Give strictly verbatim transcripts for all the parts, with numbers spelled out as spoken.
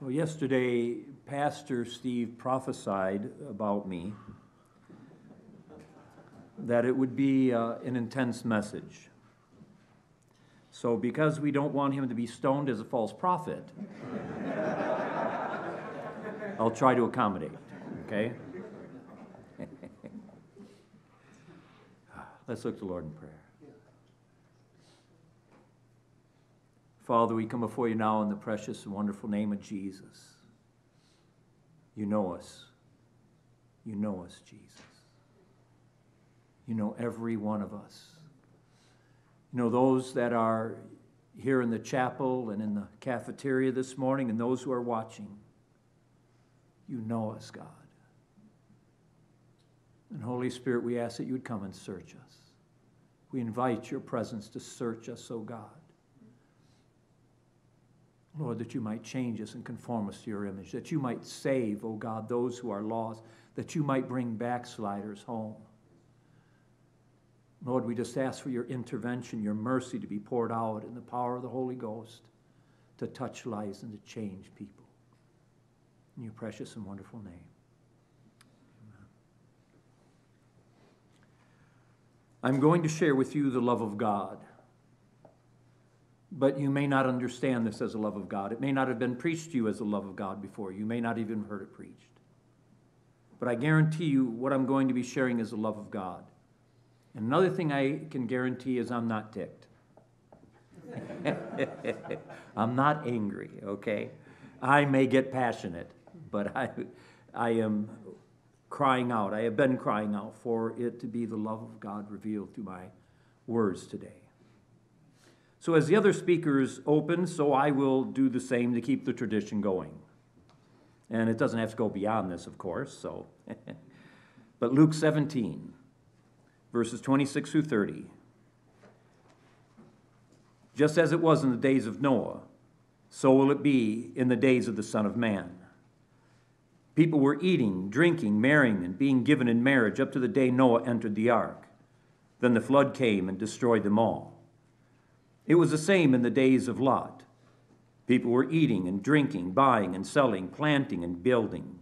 Well, yesterday, Pastor Steve prophesied about me that it would be uh, an intense message. So because we don't want him to be stoned as a false prophet, I'll try to accommodate, okay? Let's look to the Lord in prayer. Father, we come before you now in the precious and wonderful name of Jesus. You know us. You know us, Jesus. You know every one of us. You know those that are here in the chapel and in the cafeteria this morning and those who are watching. You know us, God. And Holy Spirit, we ask that you would come and search us. We invite your presence to search us, O God. Lord, that you might change us and conform us to your image, that you might save, O God, those who are lost, that you might bring backsliders home. Lord, we just ask for your intervention, your mercy to be poured out in the power of the Holy Ghost to touch lives and to change people. In your precious and wonderful name. Amen. I'm going to share with you the love of God. But you may not understand this as a love of God. It may not have been preached to you as a love of God before. You may not even heard it preached. But I guarantee you what I'm going to be sharing is the love of God. And another thing I can guarantee is I'm not ticked. I'm not angry, okay? I may get passionate, but I, I am crying out. I have been crying out for it to be the love of God revealed through my words today. So as the other speakers open, so I will do the same to keep the tradition going. And it doesn't have to go beyond this, of course, so. But Luke seventeen, verses twenty-six through thirty. Just as it was in the days of Noah, so will it be in the days of the Son of Man. People were eating, drinking, marrying, and being given in marriage up to the day Noah entered the ark. Then the flood came and destroyed them all. It was the same in the days of Lot. People were eating and drinking, buying and selling, planting and building.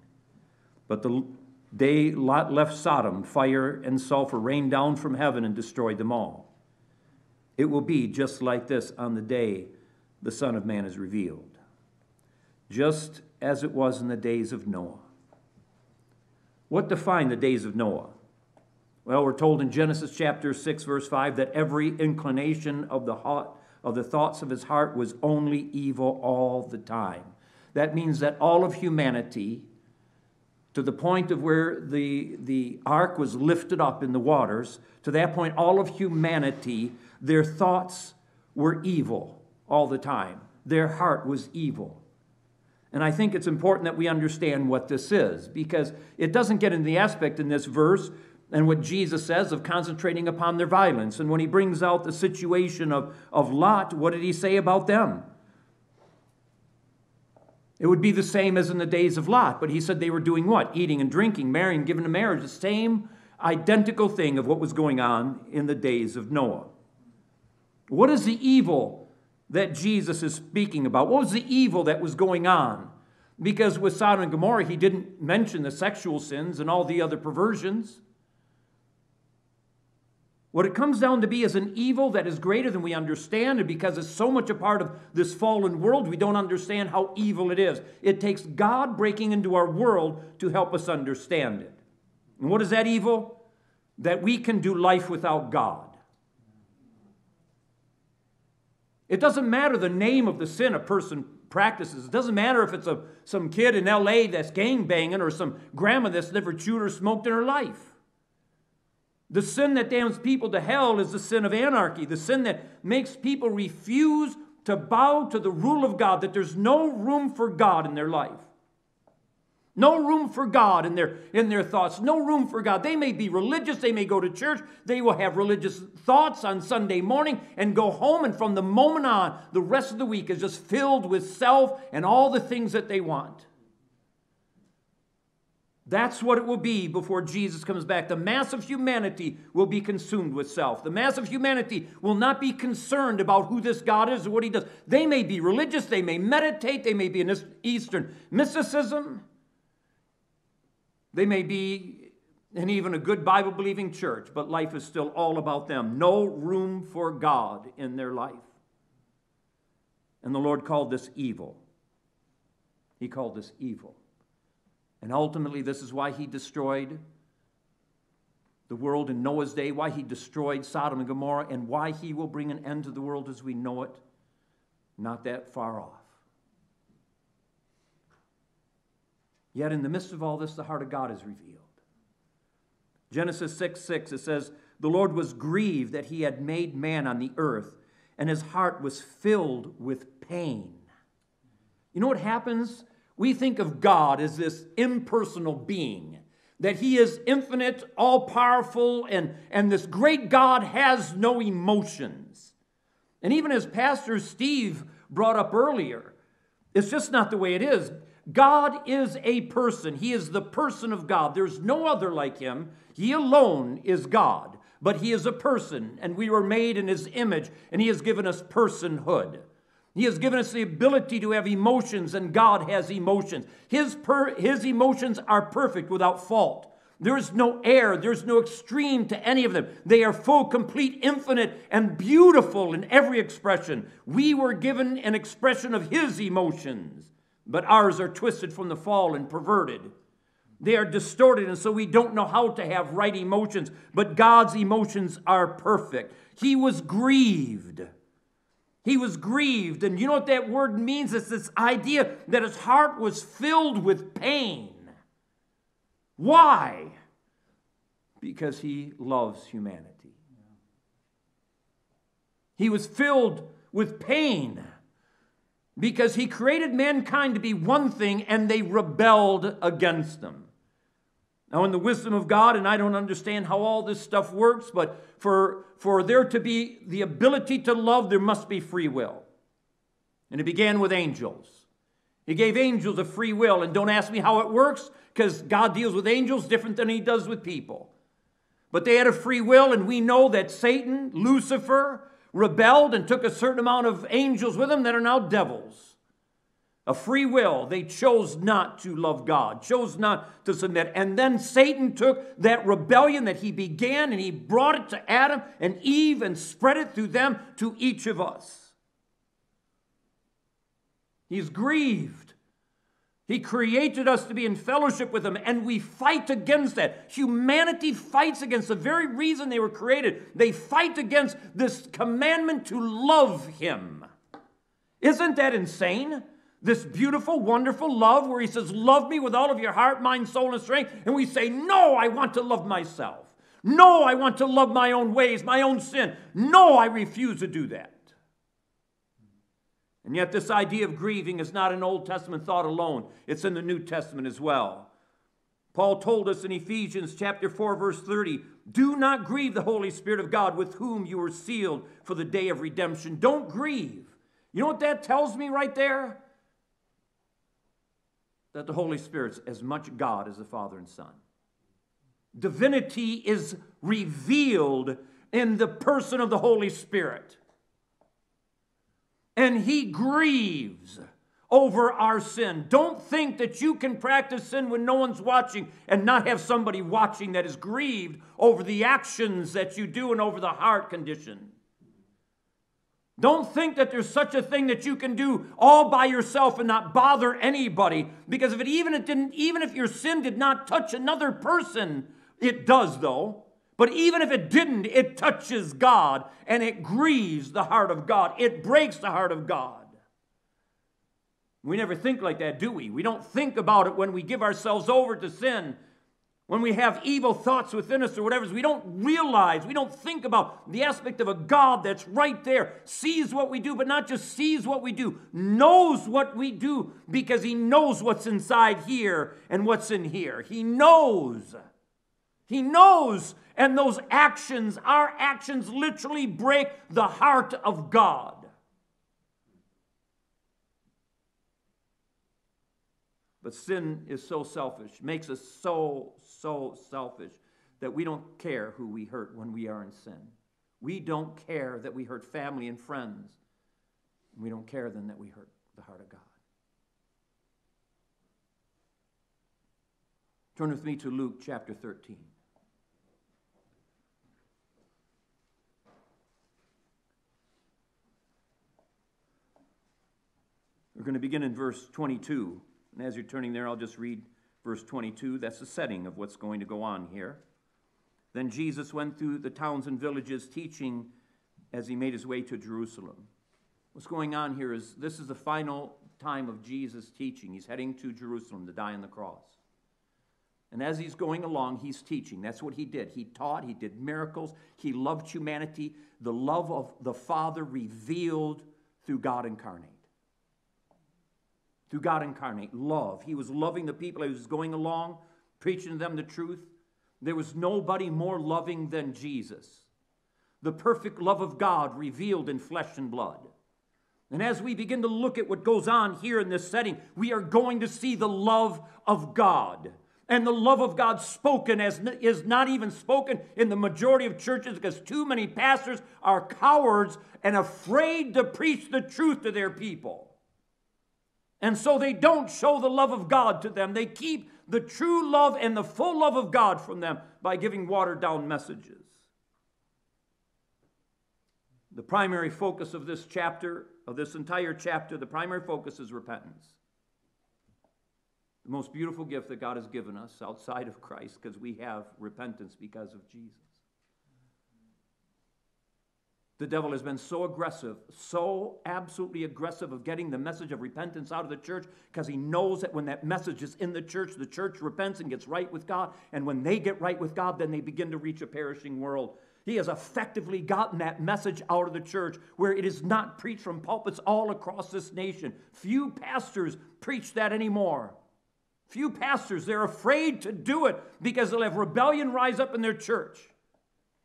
But the day Lot left Sodom, fire and sulfur rained down from heaven and destroyed them all. It will be just like this on the day the Son of Man is revealed, just as it was in the days of Noah. What defined the days of Noah? Well, we're told in Genesis chapter six, verse five, that every inclination of the heart, of the thoughts of his heart was only evil all the time. That means that all of humanity, to the point of where the, the ark was lifted up in the waters, to that point, all of humanity, their thoughts were evil all the time. Their heart was evil. And I think it's important that we understand what this is, because it doesn't get into the aspect in this verse and what Jesus says of concentrating upon their violence. And when he brings out the situation of, of Lot, what did he say about them? It would be the same as in the days of Lot, but he said they were doing what? Eating and drinking, marrying, giving to marriage, the same identical thing of what was going on in the days of Noah. What is the evil that Jesus is speaking about? What was the evil that was going on? Because with Sodom and Gomorrah, he didn't mention the sexual sins and all the other perversions. What it comes down to be is an evil that is greater than we understand, and because it's so much a part of this fallen world, we don't understand how evil it is. It takes God breaking into our world to help us understand it. And what is that evil? That we can do life without God. It doesn't matter the name of the sin a person practices. It doesn't matter if it's a, some kid in L A that's gangbanging or some grandma that's never chewed or smoked in her life. The sin that damns people to hell is the sin of anarchy, the sin that makes people refuse to bow to the rule of God, that there's no room for God in their life. No room for God in their, in their thoughts. No room for God. They may be religious. They may go to church. They will have religious thoughts on Sunday morning and go home. And from the moment on, the rest of the week is just filled with self and all the things that they want. That's what it will be before Jesus comes back. The mass of humanity will be consumed with self. The mass of humanity will not be concerned about who this God is or what he does. They may be religious. They may meditate. They may be in Eastern mysticism. They may be in even a good Bible-believing church, but life is still all about them. No room for God in their life. And the Lord called this evil. He called this evil. And ultimately, this is why he destroyed the world in Noah's day, why he destroyed Sodom and Gomorrah, and why he will bring an end to the world as we know it, not that far off. Yet in the midst of all this, the heart of God is revealed. Genesis six six, it says, "The Lord was grieved that he had made man on the earth, and his heart was filled with pain." You know what happens? We think of God as this impersonal being, that he is infinite, all-powerful, and, and this great God has no emotions. And even as Pastor Steve brought up earlier, it's just not the way it is. God is a person. He is the person of God. There's no other like him. He alone is God, but he is a person, and we were made in his image, and he has given us personhood. He has given us the ability to have emotions, and God has emotions. His, per, his emotions are perfect without fault. There is no error. There is no extreme to any of them. They are full, complete, infinite, and beautiful in every expression. We were given an expression of his emotions, but ours are twisted from the fall and perverted. They are distorted, and so we don't know how to have right emotions, but God's emotions are perfect. He was grieved. He was grieved, and you know what that word means? It's this idea that his heart was filled with pain. Why? Because he loves humanity. He was filled with pain because he created mankind to be one thing, and they rebelled against him. Now, in the wisdom of God, and I don't understand how all this stuff works, but for, for there to be the ability to love, there must be free will. And it began with angels. He gave angels a free will, and don't ask me how it works, because God deals with angels different than he does with people. But they had a free will, and we know that Satan, Lucifer, rebelled and took a certain amount of angels with him that are now devils. A free will. They chose not to love God, chose not to submit. And then Satan took that rebellion that he began and he brought it to Adam and Eve and spread it through them to each of us. He's grieved. He created us to be in fellowship with him, and we fight against that. Humanity fights against the very reason they were created. They fight against this commandment to love him. Isn't that insane? This beautiful, wonderful love where he says, love me with all of your heart, mind, soul, and strength. And we say, no, I want to love myself. No, I want to love my own ways, my own sin. No, I refuse to do that. And yet this idea of grieving is not an Old Testament thought alone. It's in the New Testament as well. Paul told us in Ephesians chapter four, verse thirty, do not grieve the Holy Spirit of God with whom you were sealed for the day of redemption. Don't grieve. You know what that tells me right there? That the Holy Spirit's as much God as the Father and Son. Divinity is revealed in the person of the Holy Spirit. And he grieves over our sin. Don't think that you can practice sin when no one's watching and not have somebody watching that is grieved over the actions that you do and over the heart condition. Don't think that there's such a thing that you can do all by yourself and not bother anybody, because if it even it didn't even if your sin did not touch another person, it does though. But even if it didn't, it touches God, and it grieves the heart of God. It breaks the heart of God. We never think like that, do we? We don't think about it when we give ourselves over to sin. When we have evil thoughts within us or whatever, we don't realize, we don't think about the aspect of a God that's right there, sees what we do, but not just sees what we do, knows what we do, because he knows what's inside here and what's in here. He knows. He knows, and those actions, our actions literally break the heart of God. But sin is so selfish, makes us so, so selfish that we don't care who we hurt when we are in sin. We don't care that we hurt family and friends. We don't care then that we hurt the heart of God. Turn with me to Luke chapter thirteen. We're going to begin in verse twenty-two. And as you're turning there, I'll just read verse twenty-two. That's the setting of what's going to go on here. Then Jesus went through the towns and villages teaching as he made his way to Jerusalem. What's going on here is this is the final time of Jesus' teaching. He's heading to Jerusalem to die on the cross. And as he's going along, he's teaching. That's what he did. He taught. He did miracles. He loved humanity. The love of the Father revealed through God incarnate. Through God incarnate, love. He was loving the people. He was going along, preaching to them the truth. There was nobody more loving than Jesus. The perfect love of God revealed in flesh and blood. And as we begin to look at what goes on here in this setting, we are going to see the love of God. And the love of God spoken as is not even spoken in the majority of churches because too many pastors are cowards and afraid to preach the truth to their people. And so they don't show the love of God to them. They keep the true love and the full love of God from them by giving watered-down messages. The primary focus of this chapter, of this entire chapter, the primary focus is repentance. The most beautiful gift that God has given us outside of Christ because we have repentance because of Jesus. The devil has been so aggressive, so absolutely aggressive of getting the message of repentance out of the church because he knows that when that message is in the church, the church repents and gets right with God. And when they get right with God, then they begin to reach a perishing world. He has effectively gotten that message out of the church where it is not preached from pulpits all across this nation. Few pastors preach that anymore. Few pastors, they're afraid to do it because they'll have rebellion rise up in their church.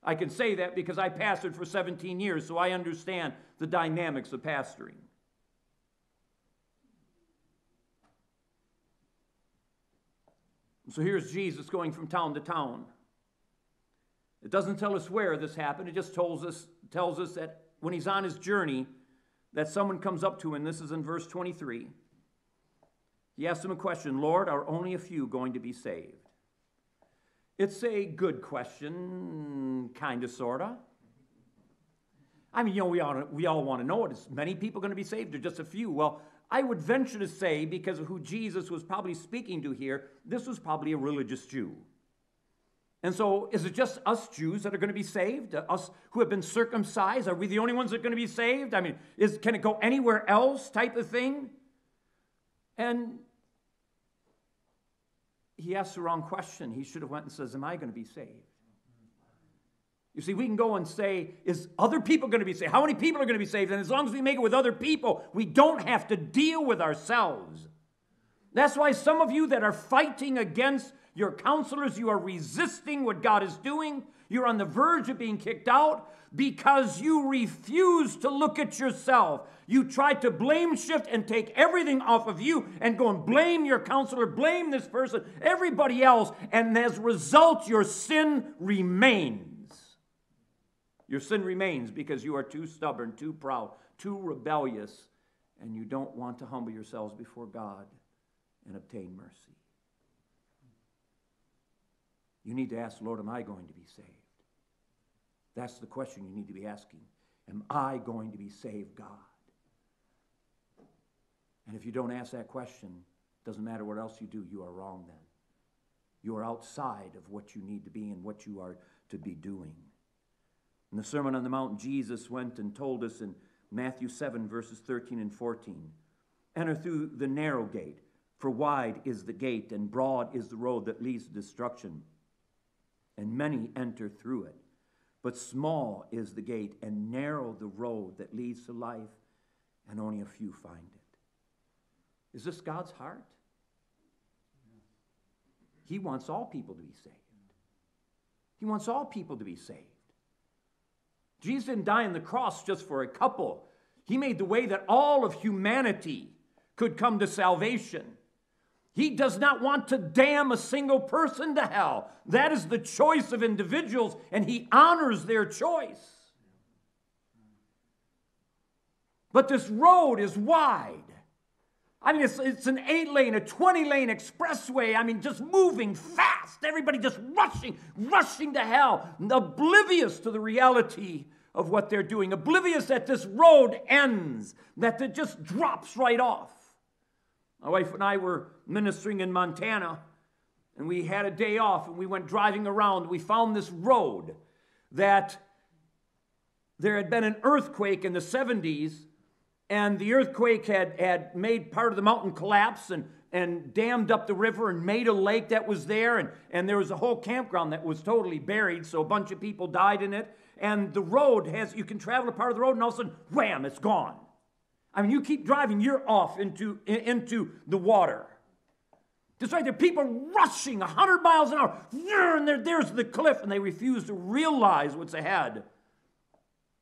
I can say that because I pastored for seventeen years, so I understand the dynamics of pastoring. So here's Jesus going from town to town. It doesn't tell us where this happened. It just tells us, tells us that when he's on his journey, that someone comes up to him. This is in verse twenty-three. He asked him a question, "Lord, are only a few going to be saved?" It's a good question, kind of, sort of. I mean, you know, we all, we all want to know it. Is many people going to be saved or just a few? Well, I would venture to say, because of who Jesus was probably speaking to here, this was probably a religious Jew. And so is it just us Jews that are going to be saved? Us who have been circumcised? Are we the only ones that are going to be saved? I mean, is, can it go anywhere else type of thing? And he asked the wrong question. He should have went and says, am I going to be saved? You see, we can go and say, is other people going to be saved? How many people are going to be saved? And as long as we make it with other people, we don't have to deal with ourselves. That's why some of you that are fighting against your counselors, you are resisting what God is doing. You're on the verge of being kicked out because you refuse to look at yourself. You try to blame shift and take everything off of you and go and blame your counselor, blame this person, everybody else, and as a result, your sin remains. Your sin remains because you are too stubborn, too proud, too rebellious, and you don't want to humble yourselves before God and obtain mercy. You need to ask, Lord, am I going to be saved? That's the question you need to be asking. Am I going to be saved, God? And if you don't ask that question, it doesn't matter what else you do, you are wrong then. You are outside of what you need to be and what you are to be doing. In the Sermon on the Mount, Jesus went and told us in Matthew seven, verses thirteen and fourteen, enter through the narrow gate, for wide is the gate and broad is the road that leads to destruction, and many enter through it. But small is the gate and narrow the road that leads to life, and only a few find it. Is this God's heart? He wants all people to be saved. He wants all people to be saved. Jesus didn't die on the cross just for a couple. He made the way that all of humanity could come to salvation. He does not want to damn a single person to hell. That is the choice of individuals, and he honors their choice. But this road is wide. I mean, it's, it's an eight-lane, a twenty-lane expressway. I mean, just moving fast. Everybody just rushing, rushing to hell, oblivious to the reality of what they're doing, oblivious that this road ends, that it just drops right off. My wife and I were ministering in Montana, and we had a day off, and we went driving around. We found this road that there had been an earthquake in the seventies, and the earthquake had, had made part of the mountain collapse and, and dammed up the river and made a lake that was there, and, and there was a whole campground that was totally buried, so a bunch of people died in it. And the road has, you can travel a part of the road, and all of a sudden, wham, it's gone. I mean, you keep driving, you're off into, into the water. Just right there, people rushing a hundred miles an hour, and there, there's the cliff, and they refuse to realize what's ahead.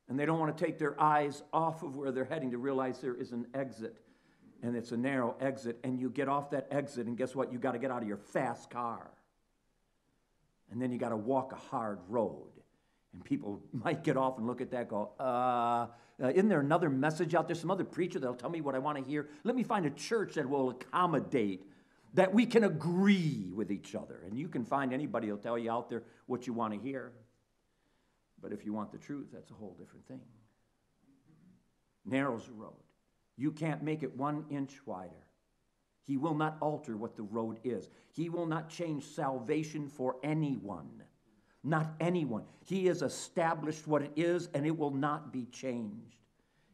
And they don't want to take their eyes off of where they're heading to realize there is an exit, and it's a narrow exit, and you get off that exit, and guess what? You got to get out of your fast car, and then you got to walk a hard road. And people might get off and look at that and go, uh, isn't there another message out there, some other preacher that'll tell me what I want to hear? Let me find a church that will accommodate, that we can agree with each other. And you can find anybody that'll tell you out there what you want to hear. But if you want the truth, that's a whole different thing. Narrows the road. You can't make it one inch wider. He will not alter what the road is. He will not change salvation for anyone. Not anyone. He has established what it is, and it will not be changed.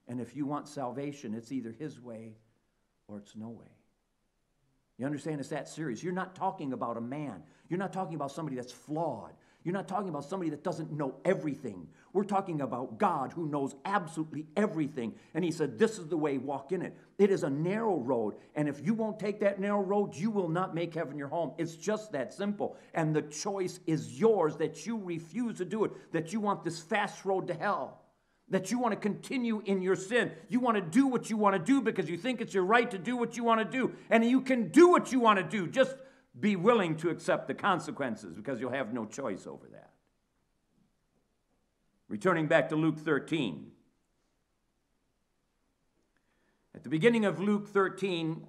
And if you want salvation, it's either his way or it's no way. You understand? It's that serious. You're not talking about a man. You're not talking about somebody that's flawed. You're not talking about somebody that doesn't know everything. We're talking about God, who knows absolutely everything. And he said, this is the way, walk in it. It is a narrow road. And if you won't take that narrow road, you will not make heaven your home. It's just that simple. And the choice is yours, that you refuse to do it, that you want this fast road to hell, that you want to continue in your sin. You want to do what you want to do because you think it's your right to do what you want to do. And you can do what you want to do. Just be willing to accept the consequences, because you'll have no choice over that. Returning back to Luke thirteen. At the beginning of Luke thirteen,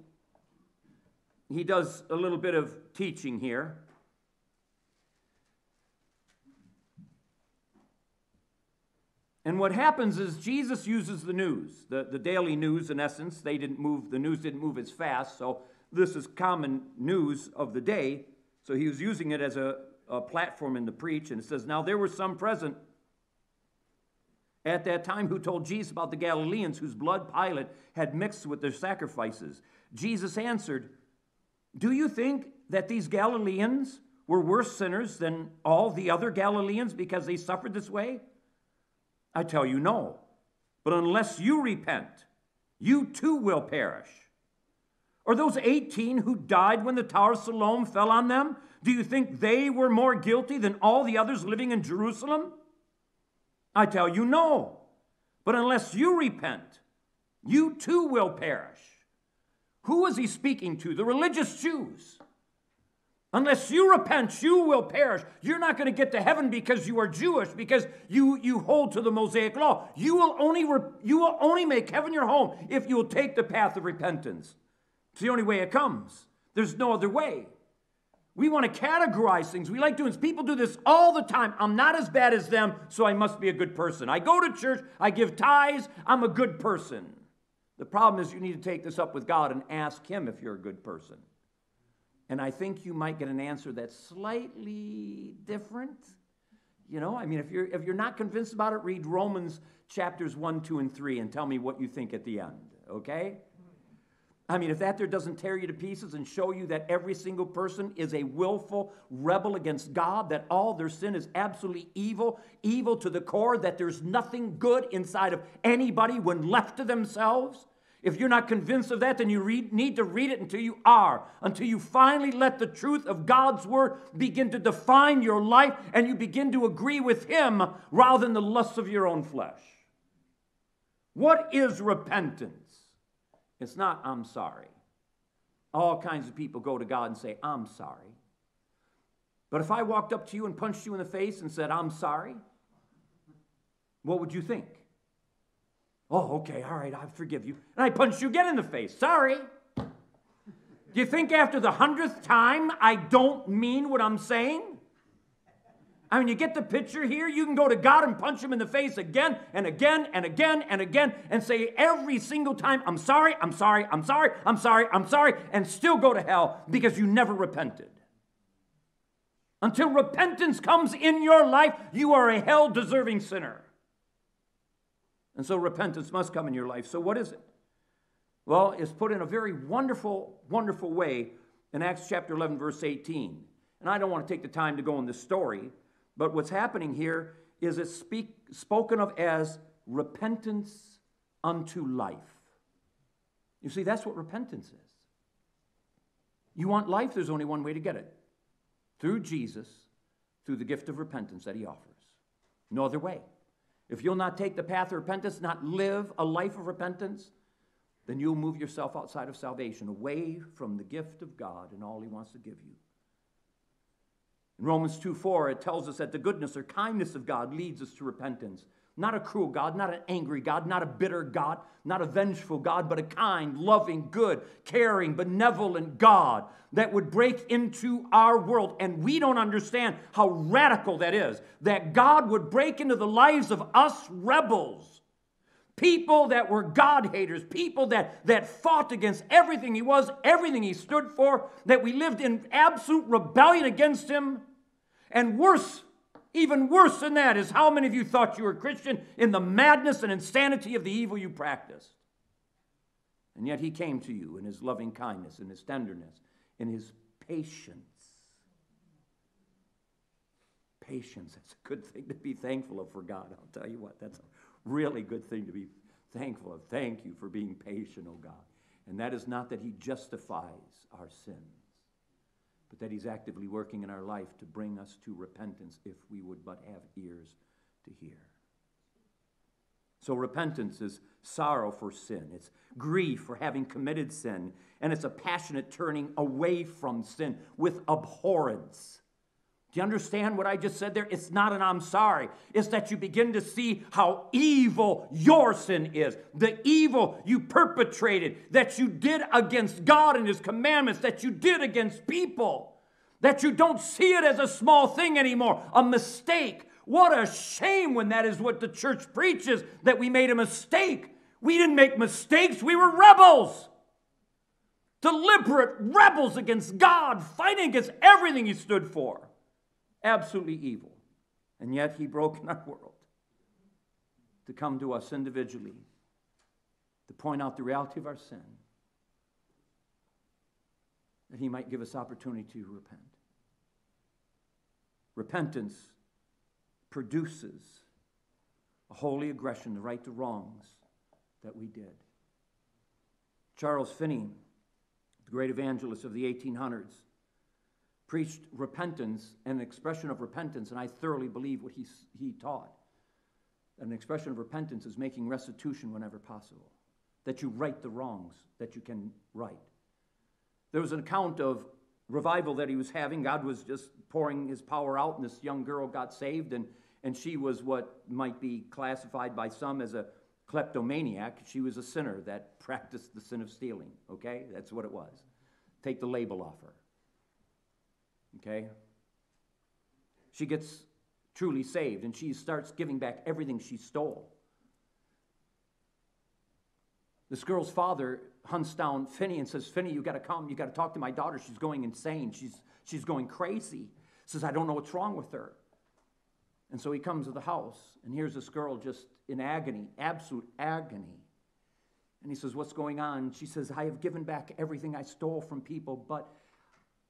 he does a little bit of teaching here. And what happens is Jesus uses the news, the, the daily news in essence. They didn't move, the news didn't move as fast, so this is common news of the day, so he was using it as a, a platform in the preach, and it says, now there were some present at that time who told Jesus about the Galileans, whose blood Pilate had mixed with their sacrifices. Jesus answered, do you think that these Galileans were worse sinners than all the other Galileans because they suffered this way? I tell you, no. But unless you repent, you too will perish. Or those eighteen who died when the Tower of Siloam fell on them? Do you think they were more guilty than all the others living in Jerusalem? I tell you, no. But unless you repent, you too will perish. Who is he speaking to? The religious Jews. Unless you repent, you will perish. You're not going to get to heaven because you are Jewish, because you, you hold to the Mosaic law. You will only you will only make heaven your home if you will take the path of repentance. It's the only way it comes. There's no other way. We want to categorize things. We like doing this. People do this all the time. I'm not as bad as them, so I must be a good person. I go to church. I give tithes. I'm a good person. The problem is you need to take this up with God and ask him if you're a good person. And I think you might get an answer that's slightly different. You know, I mean, if you're, if you're not convinced about it, read Romans chapters one, two, and three and tell me what you think at the end, okay? I mean, if that there doesn't tear you to pieces and show you that every single person is a willful rebel against God, that all their sin is absolutely evil, evil to the core, that there's nothing good inside of anybody when left to themselves. If you're not convinced of that, then you read, need to read it until you are, until you finally let the truth of God's word begin to define your life and you begin to agree with him rather than the lusts of your own flesh. What is repentance? It's not, I'm sorry. All kinds of people go to God and say, I'm sorry. But if I walked up to you and punched you in the face and said, I'm sorry, what would you think? Oh, okay, all right, I forgive you. And I punched you again in the face. Sorry. Do you think after the hundredth time I don't mean what I'm saying? I mean, you get the picture here? You can go to God and punch him in the face again and again and again and again and say every single time, I'm sorry, I'm sorry, I'm sorry, I'm sorry, I'm sorry, and still go to hell because you never repented. Until repentance comes in your life, you are a hell-deserving sinner. And so repentance must come in your life. So what is it? Well, it's put in a very wonderful, wonderful way in Acts chapter eleven, verse eighteen. And I don't want to take the time to go in this story, but what's happening here is it's speak, spoken of as repentance unto life. You see, that's what repentance is. You want life, there's only one way to get it. Through Jesus, through the gift of repentance that he offers. No other way. If you'll not take the path of repentance, not live a life of repentance, then you'll move yourself outside of salvation, away from the gift of God and all he wants to give you. In Romans two four, it tells us that the goodness or kindness of God leads us to repentance. Not a cruel God, not an angry God, not a bitter God, not a vengeful God, but a kind, loving, good, caring, benevolent God that would break into our world. And we don't understand how radical that is, that God would break into the lives of us rebels, people that were God haters, people that, that fought against everything he was, everything he stood for, that we lived in absolute rebellion against him, and worse, even worse than that is how many of you thought you were Christian in the madness and insanity of the evil you practiced. And yet he came to you in his loving kindness, in his tenderness, in his patience. Patience, that's a good thing to be thankful of for God. I'll tell you what, that's a really good thing to be thankful of. Thank you for being patient, oh God. And that is not that he justifies our sins, but that he's actively working in our life to bring us to repentance if we would but have ears to hear. So repentance is sorrow for sin. It's grief for having committed sin. And it's a passionate turning away from sin with abhorrence. Do you understand what I just said there? It's not an I'm sorry. It's that you begin to see how evil your sin is. The evil you perpetrated, that you did against God and his commandments, that you did against people, that you don't see it as a small thing anymore, a mistake. What a shame when that is what the church preaches, that we made a mistake. We didn't make mistakes. We were rebels. Deliberate rebels against God, fighting against everything he stood for. Absolutely evil. And yet he broke in our world to come to us individually, to point out the reality of our sin, that he might give us opportunity to repent. Repentance produces a holy aggression to right the wrongs that we did. Charles Finney, the great evangelist of the eighteen hundreds, preached repentance, an expression of repentance, and I thoroughly believe what he, he taught. An expression of repentance is making restitution whenever possible, that you right the wrongs that you can right. There was an account of revival that he was having. God was just pouring his power out, and this young girl got saved, and, and she was what might be classified by some as a kleptomaniac. She was a sinner that practiced the sin of stealing, okay? That's what it was. Take the label off her. Okay? She gets truly saved, and she starts giving back everything she stole. This girl's father hunts down Finney and says, Finney, you got to come. You got to talk to my daughter. She's going insane. She's, she's going crazy. Says, I don't know what's wrong with her. And so he comes to the house, and here's this girl just in agony, absolute agony. And he says, what's going on? She says, I have given back everything I stole from people, but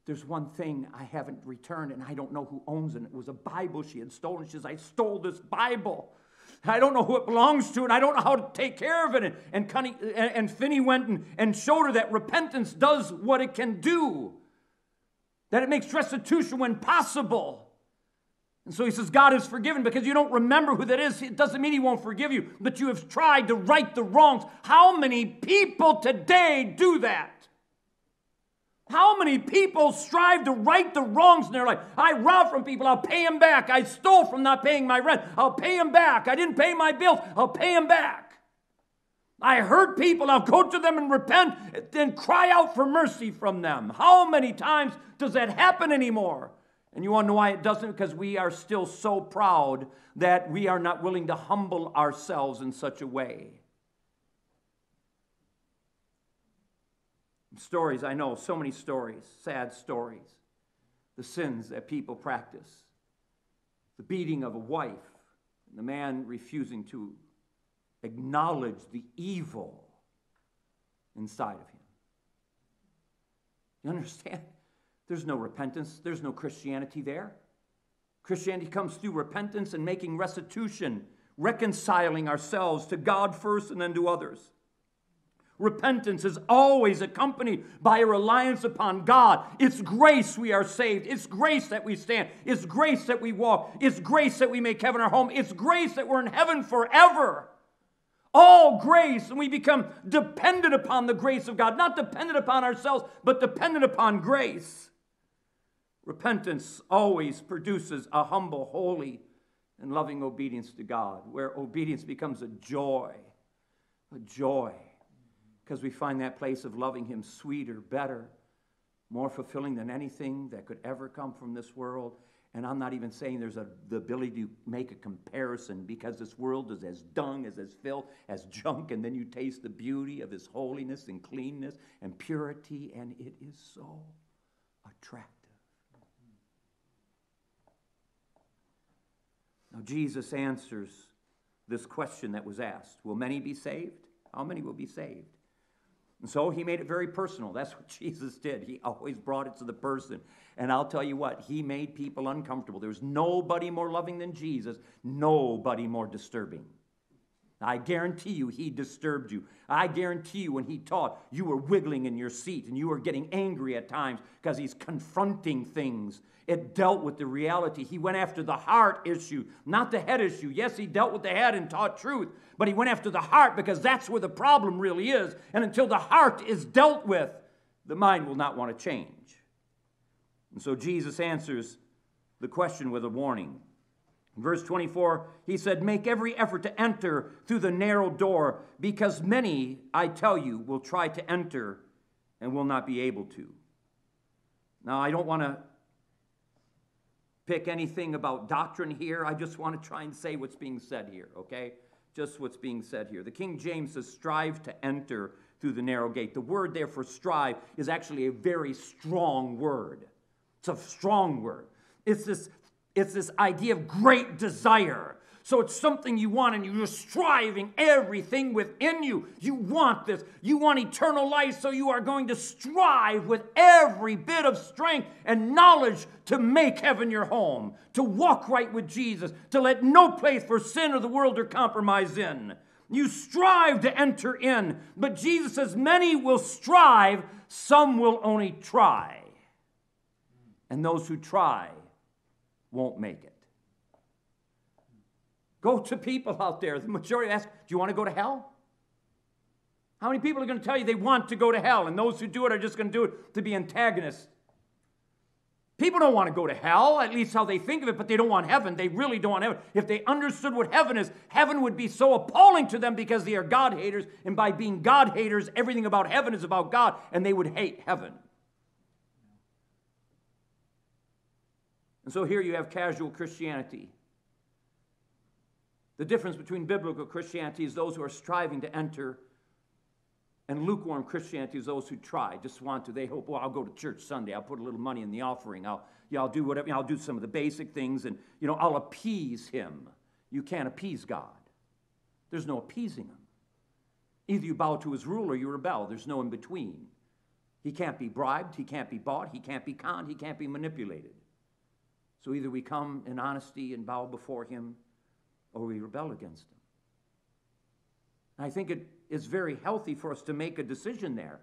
there's one thing I haven't returned, and I don't know who owns it. It was a Bible she had stolen. She says, I stole this Bible. I don't know who it belongs to, and I don't know how to take care of it. And, and, and Finney went and, and showed her that repentance does what it can do, that it makes restitution when possible. And so he says, God is forgiven because you don't remember who that is. It doesn't mean he won't forgive you, but you have tried to right the wrongs. How many people today do that? How many people strive to right the wrongs in their life? I robbed from people. I'll pay them back. I stole from not paying my rent. I'll pay them back. I didn't pay my bills. I'll pay them back. I hurt people. I'll go to them and repent, then cry out for mercy from them. How many times does that happen anymore? And you want to know why it doesn't? Because we are still so proud that we are not willing to humble ourselves in such a way. Stories, I know, so many stories, sad stories. The sins that people practice. The beating of a wife, and the man refusing to acknowledge the evil inside of him. You understand? There's no repentance. There's no Christianity there. Christianity comes through repentance and making restitution, reconciling ourselves to God first and then to others. Repentance is always accompanied by a reliance upon God. It's grace we are saved. It's grace that we stand. It's grace that we walk. It's grace that we make heaven our home. It's grace that we're in heaven forever. All grace, and we become dependent upon the grace of God. Not dependent upon ourselves, but dependent upon grace. Repentance always produces a humble, holy, and loving obedience to God, where obedience becomes a joy, a joy. Because we find that place of loving him sweeter, better, more fulfilling than anything that could ever come from this world. And I'm not even saying there's a, the ability to make a comparison, because this world is as dung, as as filth, as junk, and then you taste the beauty of his holiness and cleanness and purity, and it is so attractive. Now Jesus answers this question that was asked. Will many be saved? How many will be saved? And so he made it very personal. That's what Jesus did. He always brought it to the person. And I'll tell you what, he made people uncomfortable. There's nobody more loving than Jesus, nobody more disturbing. I guarantee you he disturbed you. I guarantee you when he taught, you were wiggling in your seat and you were getting angry at times because he's confronting things. It dealt with the reality. He went after the heart issue, not the head issue. Yes, he dealt with the head and taught truth, but he went after the heart because that's where the problem really is. And until the heart is dealt with, the mind will not want to change. And so Jesus answers the question with a warning. In verse twenty-four, he said, make every effort to enter through the narrow door, because many, I tell you, will try to enter and will not be able to. Now, I don't want to pick anything about doctrine here. I just want to try and say what's being said here, okay? Just what's being said here. The King James says, strive to enter through the narrow gate. The word there for strive is actually a very strong word. It's a strong word. It's this It's this idea of great desire. So it's something you want, and you're striving everything within you. You want this. You want eternal life, so you are going to strive with every bit of strength and knowledge to make heaven your home, to walk right with Jesus, to let no place for sin or the world or compromise in. You strive to enter in, but Jesus says many will strive, some will only try. And those who try won't make it. Go to people out there. The majority ask, do you want to go to hell? How many people are going to tell you they want to go to hell, and those who do it are just going to do it to be antagonists? People don't want to go to hell, at least how they think of it, but they don't want heaven. They really don't want heaven. If they understood what heaven is, heaven would be so appalling to them because they are God haters, and by being God haters, everything about heaven is about God, and they would hate heaven. And so here you have casual Christianity. The difference between biblical Christianity is those who are striving to enter, and lukewarm Christianity is those who try, just want to. They hope, well, I'll go to church Sunday. I'll put a little money in the offering. I'll, yeah, I'll do whatever. You know, I'll do some of the basic things, and you know, I'll appease him. You can't appease God. There's no appeasing him. Either you bow to his rule or you rebel. There's no in between. He can't be bribed. He can't be bought. He can't be conned. He can't be manipulated. So either we come in honesty and bow before him, or we rebel against him. And I think it is very healthy for us to make a decision there.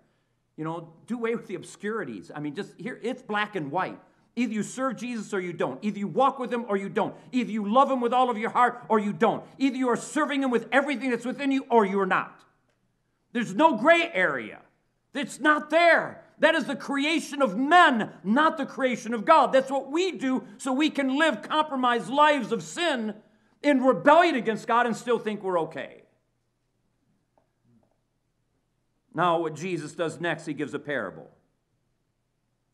You know, do away with the obscurities. I mean, just here, it's black and white. Either you serve Jesus or you don't. Either you walk with him or you don't. Either you love him with all of your heart or you don't. Either you are serving him with everything that's within you or you are not. There's no gray area. It's not there. That is the creation of men, not the creation of God. That's what we do so we can live compromised lives of sin in rebellion against God and still think we're okay. Now what Jesus does next, he gives a parable.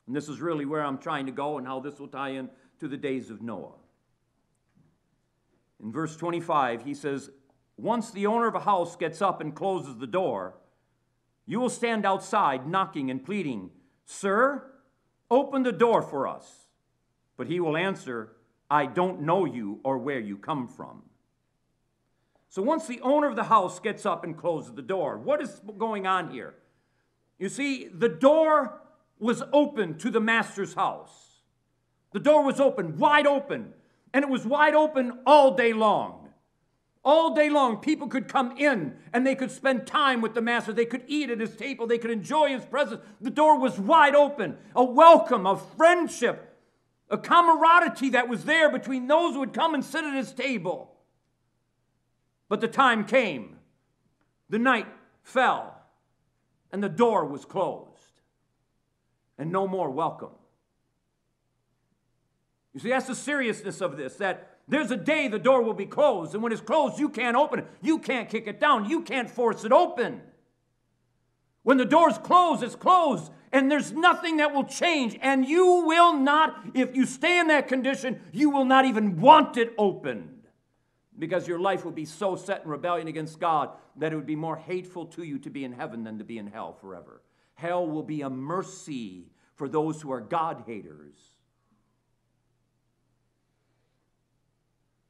And this is really where I'm trying to go and how this will tie in to the days of Noah. In verse twenty-five, he says, once the owner of a house gets up and closes the door, you will stand outside knocking and pleading, sir, open the door for us. But he will answer, I don't know you or where you come from. So once the owner of the house gets up and closes the door, what is going on here? You see, the door was open to the master's house. The door was open, wide open, and it was wide open all day long. All day long, people could come in and they could spend time with the master. They could eat at his table. They could enjoy his presence. The door was wide open, a welcome, a friendship, a camaraderie that was there between those who would come and sit at his table. But the time came, the night fell, and the door was closed, and no more welcome. You see, that's the seriousness of this, that there's a day the door will be closed, and when it's closed, you can't open it. You can't kick it down. You can't force it open. When the door's closed, it's closed, and there's nothing that will change, and you will not, if you stay in that condition, you will not even want it open. Because your life would be so set in rebellion against God that it would be more hateful to you to be in heaven than to be in hell forever. Hell will be a mercy for those who are God haters,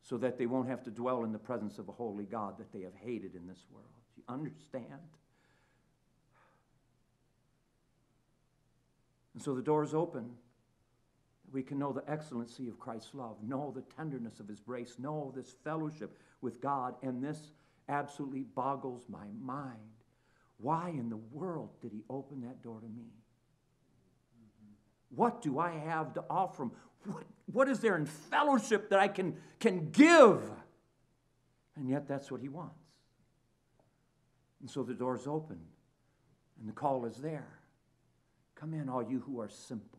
so that they won't have to dwell in the presence of a holy God that they have hated in this world. Do you understand? And so the door is open. We can know the excellency of Christ's love, know the tenderness of his grace, know this fellowship with God, and this absolutely boggles my mind. Why in the world did he open that door to me? What do I have to offer him? What, what is there in fellowship that I can, can give? And yet that's what he wants. And so the door's open, and the call is there. Come in, all you who are simple.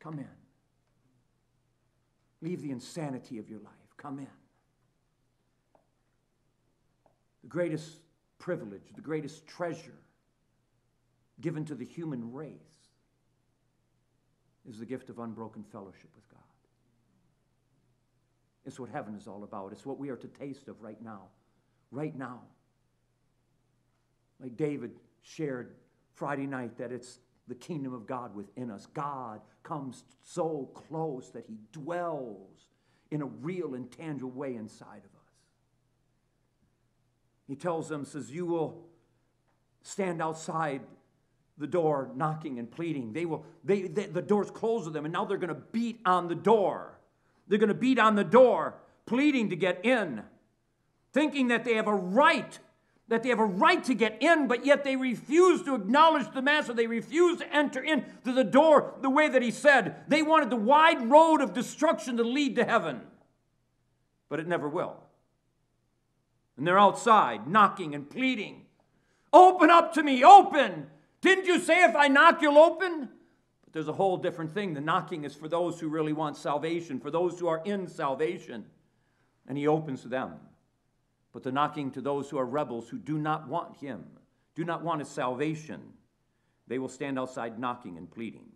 Come in. Leave the insanity of your life. Come in. The greatest privilege, the greatest treasure given to the human race is the gift of unbroken fellowship with God. It's what heaven is all about. It's what we are to taste of right now. Right now. Like David shared Friday night, that it's the kingdom of God within us. God comes so close that he dwells in a real and tangible way inside of us. He tells them, says, you will stand outside the door knocking and pleading. They will, they, they, the door's closed with them, and now they're going to beat on the door. They're going to beat on the door, pleading to get in, thinking that they have a right that they have a right to get in, but yet they refuse to acknowledge the master. They refuse to enter in through the door the way that he said. They wanted the wide road of destruction to lead to heaven, but it never will. And they're outside, knocking and pleading. Open up to me, open! Didn't you say if I knock, you'll open? But there's a whole different thing. The knocking is for those who really want salvation, for those who are in salvation, and he opens to them. But the knocking to those who are rebels, who do not want him, do not want his salvation, they will stand outside knocking and pleading.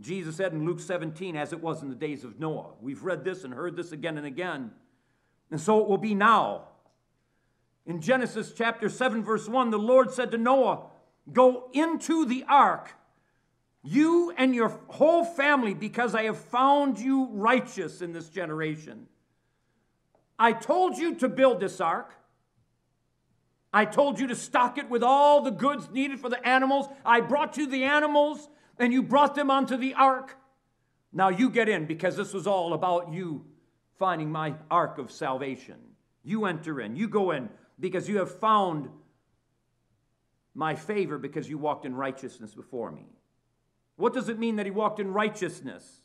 Jesus said in Luke seventeen, as it was in the days of Noah. We've read this and heard this again and again. And so it will be now. In Genesis chapter seven, verse one, the Lord said to Noah, go into the ark, you and your whole family, because I have found you righteous in this generation. I told you to build this ark. I told you to stock it with all the goods needed for the animals. I brought you the animals, and you brought them onto the ark. Now you get in, because this was all about you finding my ark of salvation. You enter in. You go in, because you have found my favor, because you walked in righteousness before me. What does it mean that he walked in righteousness?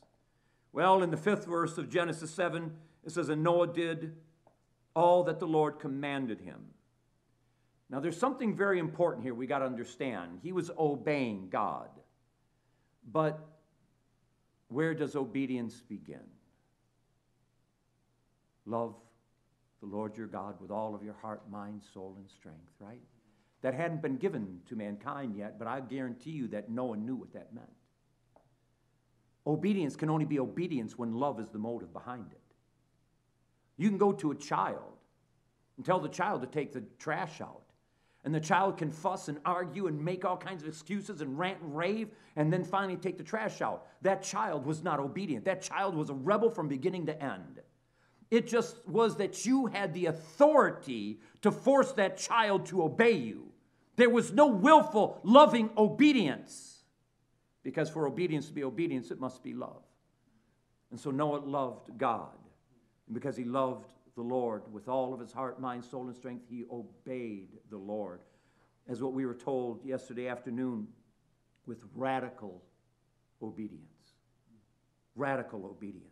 Well, in the fifth verse of Genesis seven, it says, and Noah did all that the Lord commanded him. Now, there's something very important here we got to understand. He was obeying God. But where does obedience begin? Love the Lord your God with all of your heart, mind, soul, and strength, right? That hadn't been given to mankind yet, but I guarantee you that no one knew what that meant. Obedience can only be obedience when love is the motive behind it. You can go to a child and tell the child to take the trash out, and the child can fuss and argue and make all kinds of excuses and rant and rave and then finally take the trash out. That child was not obedient. That child was a rebel from beginning to end. It just was that you had the authority to force that child to obey you. There was no willful, loving obedience. Because for obedience to be obedience, it must be love. And so Noah loved God. And because he loved the Lord with all of his heart, mind, soul, and strength, he obeyed the Lord. As what we were told yesterday afternoon, with radical obedience. Radical obedience.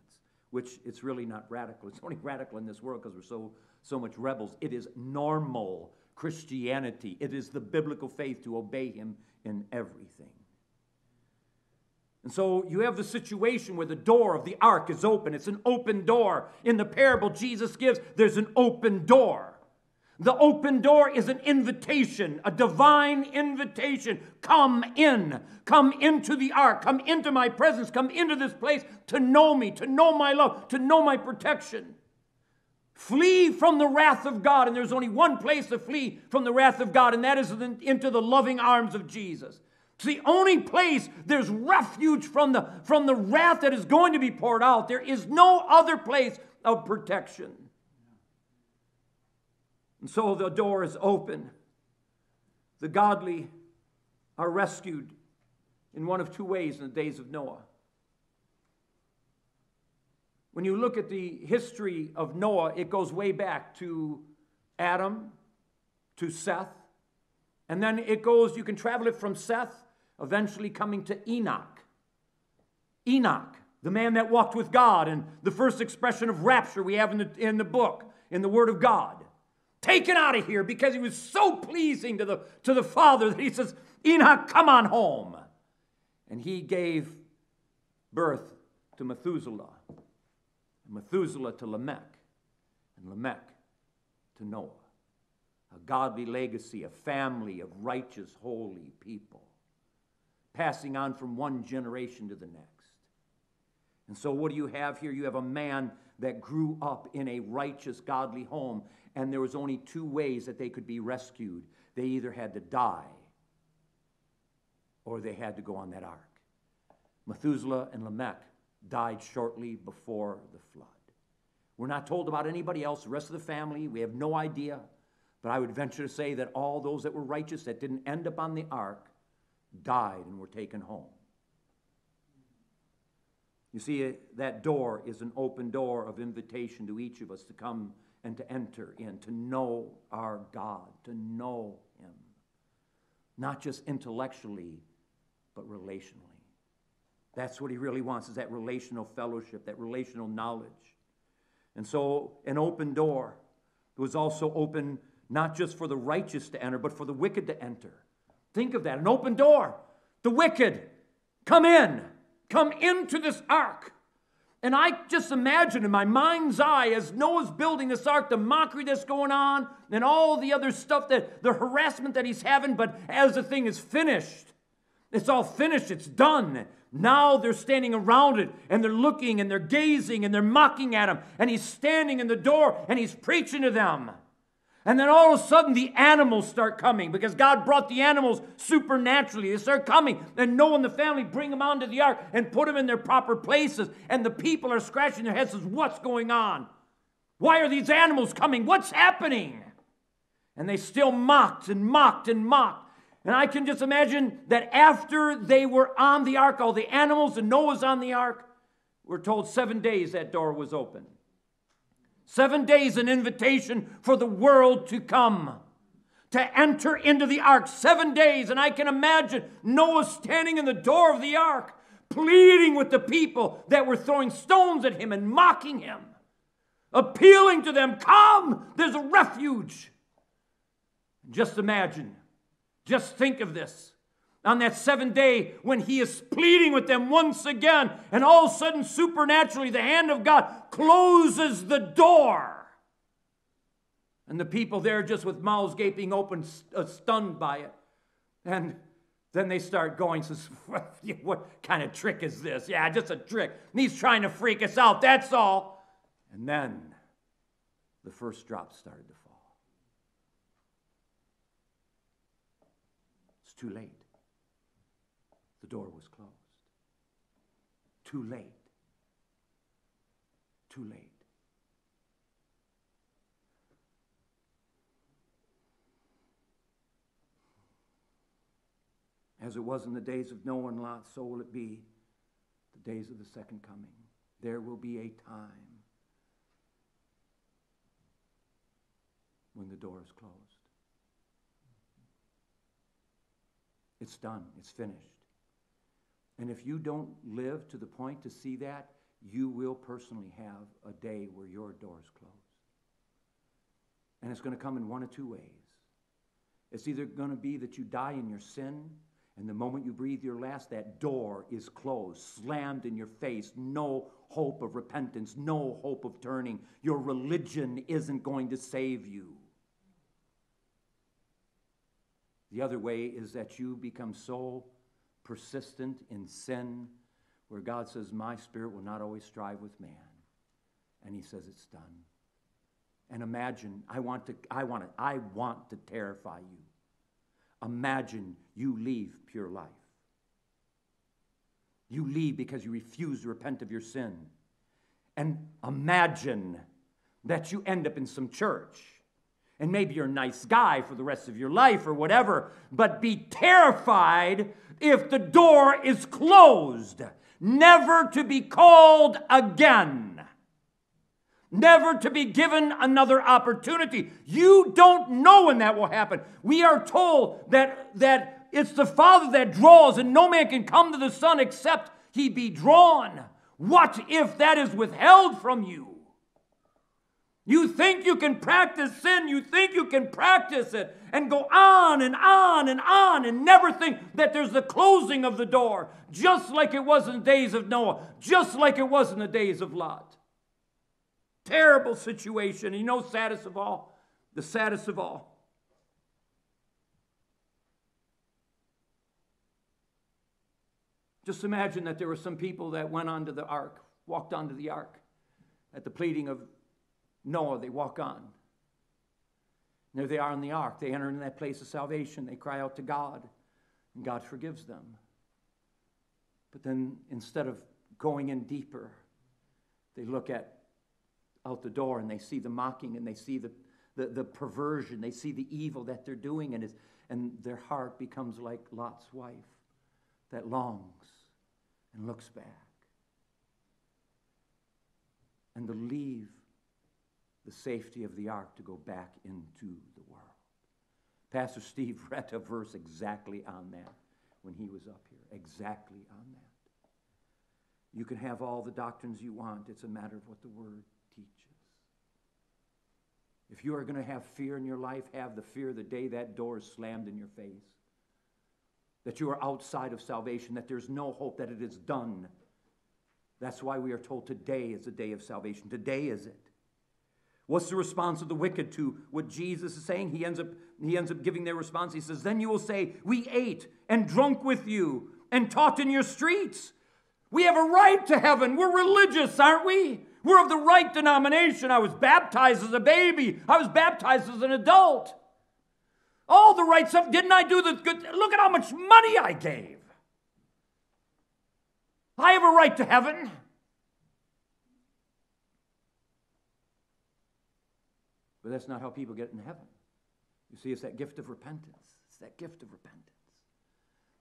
Which it's really not radical. It's only radical in this world because we're so, so much rebels. It is normal Christianity. It is the biblical faith to obey him in everything. And so you have the situation where the door of the ark is open. It's an open door. In the parable Jesus gives, there's an open door. The open door is an invitation, a divine invitation. Come in. Come into the ark. Come into my presence. Come into this place to know me, to know my love, to know my protection. Flee from the wrath of God. And there's only one place to flee from the wrath of God, and that is into the loving arms of Jesus. It's the only place there's refuge from the, from the wrath that is going to be poured out. There is no other place of protection. And so the door is open. The godly are rescued in one of two ways in the days of Noah. When you look at the history of Noah, it goes way back to Adam, to Seth, and then it goes, you can travel it from Seth, eventually coming to Enoch. Enoch, the man that walked with God, and the first expression of rapture we have in the, in the book, in the Word of God. Taken out of here because he was so pleasing to the, to the Father that he says, Enoch, come on home. And he gave birth to Methuselah, and Methuselah to Lamech, and Lamech to Noah. A godly legacy, a family of righteous, holy people, passing on from one generation to the next. And so what do you have here? You have a man that grew up in a righteous, godly home, and there was only two ways that they could be rescued. They either had to die or they had to go on that ark. Methuselah and Lamech died shortly before the flood. We're not told about anybody else, the rest of the family. We have no idea. But I would venture to say that all those that were righteous that didn't end up on the ark died and were taken home. You see, that door is an open door of invitation to each of us to come and to enter in, to know our God, to know him. Not just intellectually, but relationally. That's what he really wants, is that relational fellowship, that relational knowledge. And so an open door was also open not just for the righteous to enter, but for the wicked to enter. Think of that, an open door. The wicked, come in. Come into this ark. And I just imagine in my mind's eye as Noah's building this ark, the mockery that's going on and all the other stuff, that the harassment that he's having. But as the thing is finished, it's all finished, it's done. Now they're standing around it and they're looking and they're gazing and they're mocking at him. And he's standing in the door and he's preaching to them. And then all of a sudden the animals start coming because God brought the animals supernaturally. They start coming, and Noah and the family bring them onto the ark and put them in their proper places. And the people are scratching their heads, says, what's going on? Why are these animals coming? What's happening? And they still mocked and mocked and mocked. And I can just imagine that after they were on the ark, all the animals and Noah's on the ark, we're told seven days that door was open. Seven days, an invitation for the world to come, to enter into the ark. Seven days, and I can imagine Noah standing in the door of the ark, pleading with the people that were throwing stones at him and mocking him, appealing to them, come, there's a refuge. Just imagine. Just think of this. On that seventh day when he is pleading with them once again, and all of a sudden, supernaturally, the hand of God closes the door. And the people there just with mouths gaping open, stunned by it. And then they start going, says, what kind of trick is this? Yeah, just a trick. And he's trying to freak us out, that's all. And then the first drop started to fall. It's too late. The door was closed. Too late. Too late. As it was in the days of Noah and Lot, so will it be the days of the second coming. There will be a time when the door is closed. It's done. It's finished. And if you don't live to the point to see that, you will personally have a day where your door is closed. And it's going to come in one of two ways. It's either going to be that you die in your sin, and the moment you breathe your last, that door is closed, slammed in your face, no hope of repentance, no hope of turning. Your religion isn't going to save you. The other way is that you become so persistent in sin, where God says, my spirit will not always strive with man. And he says, it's done. And imagine, I want to, I want it, I want to terrify you. Imagine you leave pure life. You leave because you refuse to repent of your sin. And imagine that you end up in some church. And maybe you're a nice guy for the rest of your life or whatever, but be terrified if the door is closed, never to be called again, never to be given another opportunity. You don't know when that will happen. We are told that, that it's the Father that draws, and no man can come to the Son except he be drawn. What if that is withheld from you? You think you can practice sin, you think you can practice it, and go on and on and on and never think that there's the closing of the door, just like it was in the days of Noah, just like it was in the days of Lot. Terrible situation. And you know, saddest of all, the saddest of all, just imagine that there were some people that went onto the ark, walked onto the ark at the pleading of Noah. They walk on. And there they are in the ark. They enter in that place of salvation. They cry out to God, and God forgives them. But then instead of going in deeper, they look at out the door, and they see the mocking, and they see the, the, the perversion. They see the evil that they're doing, and, it's, and their heart becomes like Lot's wife that longs and looks back. And to leave the safety of the ark to go back into the world. Pastor Steve read a verse exactly on that when he was up here. Exactly on that. You can have all the doctrines you want. It's a matter of what the Word teaches. If you are going to have fear in your life, have the fear the day that door is slammed in your face. That you are outside of salvation. That there's no hope. That it is done. That's why we are told today is the day of salvation. Today is it. What's the response of the wicked to what Jesus is saying? He ends up, he ends up giving their response. He says, then you will say, we ate and drunk with you and taught in your streets. We have a right to heaven. We're religious, aren't we? We're of the right denomination. I was baptized as a baby. I was baptized as an adult. All the right stuff. Didn't I do the good? Look at how much money I gave. I have a right to heaven. But that's not how people get in heaven. You see, it's that gift of repentance. It's that gift of repentance.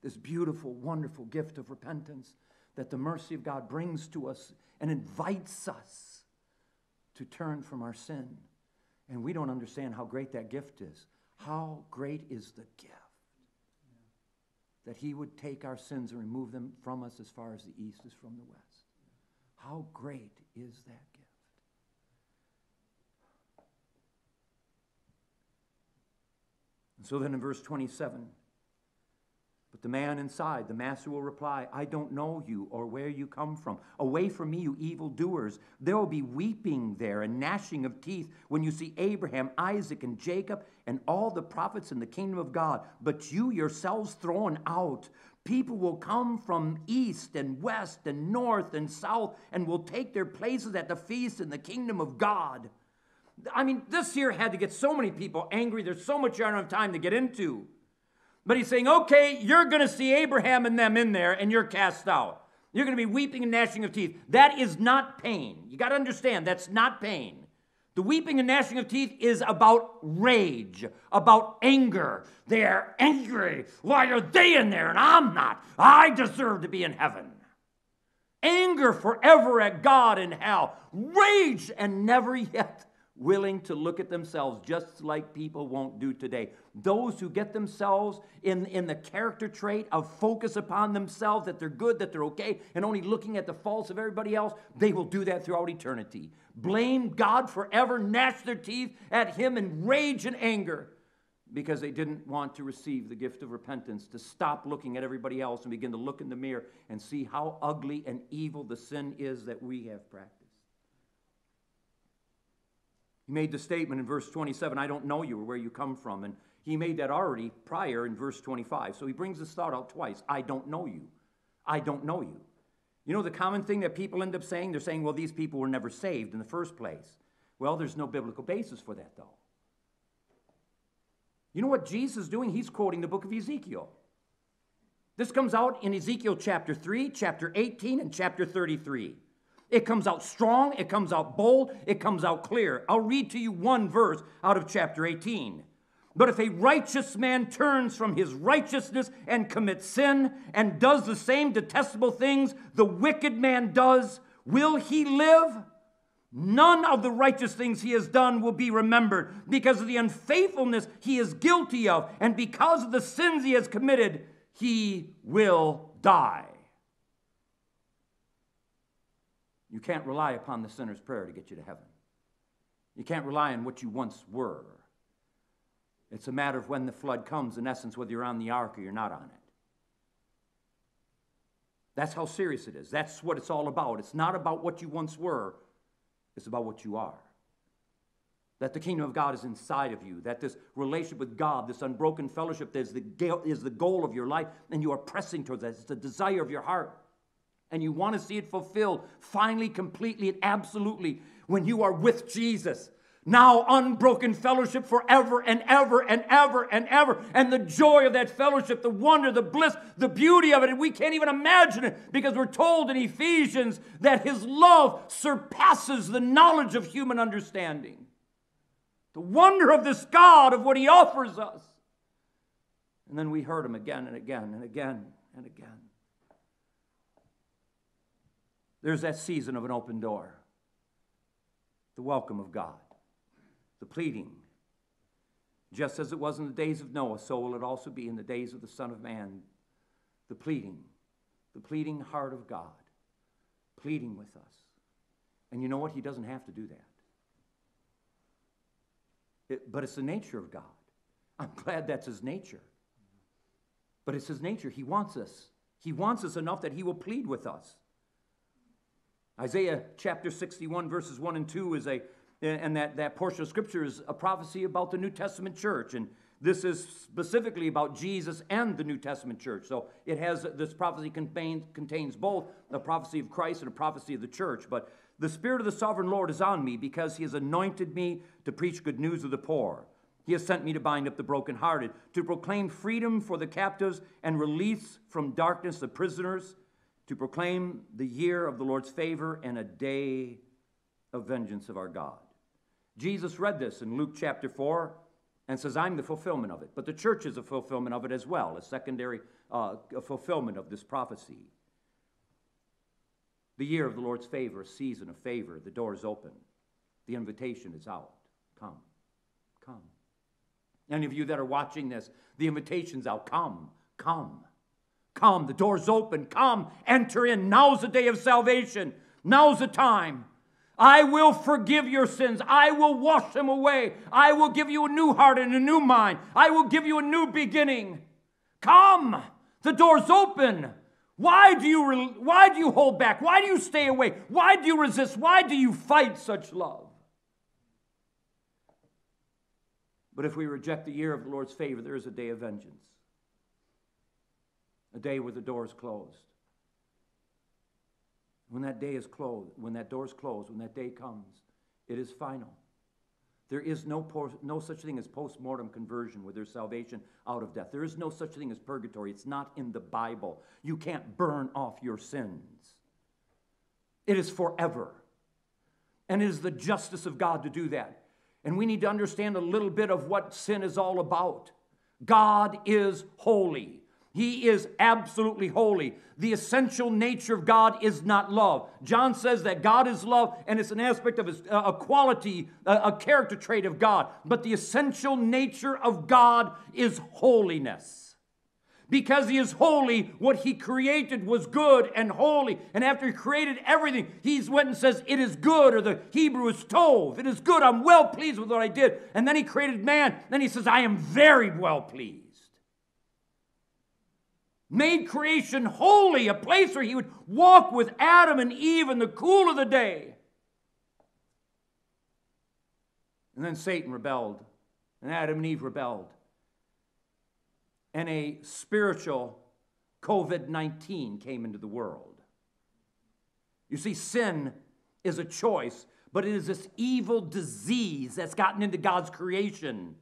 This beautiful, wonderful gift of repentance that the mercy of God brings to us and invites us to turn from our sin. And we don't understand how great that gift is. How great is the gift that he would take our sins and remove them from us as far as the east is from the west. How great is that gift? So then in verse twenty-seven, but the man inside, the master, will reply, I don't know you or where you come from. Away from me, you evildoers. There will be weeping there and gnashing of teeth when you see Abraham, Isaac, and Jacob, and all the prophets in the kingdom of God. But you yourselves thrown out. People will come from east and west and north and south and will take their places at the feast in the kingdom of God. I mean, this here had to get so many people angry. There's so much I don't have time to get into. But he's saying, okay, you're going to see Abraham and them in there, and you're cast out. You're going to be weeping and gnashing of teeth. That is not pain. You got to understand, that's not pain. The weeping and gnashing of teeth is about rage, about anger. They're angry. Why are they in there and I'm not? I deserve to be in heaven. Anger forever at God in hell. Rage and never yet willing to look at themselves, just like people won't do today. Those who get themselves in, in the character trait of focus upon themselves, that they're good, that they're okay, and only looking at the faults of everybody else, they will do that throughout eternity. Blame God forever, gnash their teeth at him in rage and anger, because they didn't want to receive the gift of repentance, to stop looking at everybody else and begin to look in the mirror and see how ugly and evil the sin is that we have practiced. He made the statement in verse twenty-seven, I don't know you or where you come from. And he made that already prior in verse twenty-five. So he brings this thought out twice. I don't know you. I don't know you. You know the common thing that people end up saying? They're saying, well, these people were never saved in the first place. Well, there's no biblical basis for that, though. You know what Jesus is doing? He's quoting the book of Ezekiel. This comes out in Ezekiel chapter three, chapter eighteen, and chapter thirty-three. It comes out strong, it comes out bold, it comes out clear. I'll read to you one verse out of chapter eighteen. But if a righteous man turns from his righteousness and commits sin and does the same detestable things the wicked man does, will he live? None of the righteous things he has done will be remembered because of the unfaithfulness he is guilty of, and because of the sins he has committed, he will die. You can't rely upon the sinner's prayer to get you to heaven. You can't rely on what you once were. It's a matter of when the flood comes, in essence, whether you're on the ark or you're not on it. That's how serious it is. That's what it's all about. It's not about what you once were. It's about what you are. That the kingdom of God is inside of you. That this relationship with God, this unbroken fellowship, that is the, is the goal of your life, and you are pressing towards that. It's the desire of your heart. And you want to see it fulfilled, finally, completely, and absolutely, when you are with Jesus. Now unbroken fellowship forever and ever and ever and ever. And the joy of that fellowship, the wonder, the bliss, the beauty of it, and we can't even imagine it, because we're told in Ephesians that his love surpasses the knowledge of human understanding. The wonder of this God, of what he offers us. And then we heard him again and again and again and again. There's that season of an open door, the welcome of God, the pleading. Just as it was in the days of Noah, so will it also be in the days of the Son of Man, the pleading, the pleading heart of God, pleading with us. And you know what? He doesn't have to do that. It, but it's the nature of God. I'm glad that's his nature. But it's his nature. He wants us. He wants us enough that he will plead with us. Isaiah chapter sixty-one, verses one and two, is a, and that, that portion of Scripture is a prophecy about the New Testament church. And this is specifically about Jesus and the New Testament church. So it has, this prophecy contains, contains both a prophecy of Christ and a prophecy of the church. But the Spirit of the Sovereign Lord is on me, because he has anointed me to preach good news of the poor. He has sent me to bind up the brokenhearted, to proclaim freedom for the captives and release from darkness the prisoners, to proclaim the year of the Lord's favor and a day of vengeance of our God. Jesus read this in Luke chapter four and says, I'm the fulfillment of it. But the church is a fulfillment of it as well, a secondary uh, a fulfillment of this prophecy. The year of the Lord's favor, a season of favor. The door is open. The invitation is out. Come, come. Any of you that are watching this, the invitation's out. Come, come. Come, the door's open. Come, enter in. Now's the day of salvation. Now's the time. I will forgive your sins. I will wash them away. I will give you a new heart and a new mind. I will give you a new beginning. Come, the door's open. Why do you, re- why do you hold back? Why do you stay away? Why do you resist? Why do you fight such love? But if we reject the year of the Lord's favor, there is a day of vengeance. A day where the door is closed. When that day is closed, when that door is closed, when that day comes, it is final. There is no, post, no such thing as post-mortem conversion where there's salvation out of death. There is no such thing as purgatory. It's not in the Bible. You can't burn off your sins. It is forever. And it is the justice of God to do that. And we need to understand a little bit of what sin is all about. God is holy. He is absolutely holy. The essential nature of God is not love. John says that God is love, and it's an aspect of his, uh, a quality, uh, a character trait of God. But the essential nature of God is holiness. Because he is holy, what he created was good and holy. And after he created everything, he went and says, it is good, or the Hebrew is tov. It is good. I'm well pleased with what I did. And then he created man. Then he says, I am very well pleased. Made creation holy, a place where he would walk with Adam and Eve in the cool of the day. And then Satan rebelled, and Adam and Eve rebelled. And a spiritual covid nineteen came into the world. You see, sin is a choice, but it is this evil disease that's gotten into God's creation.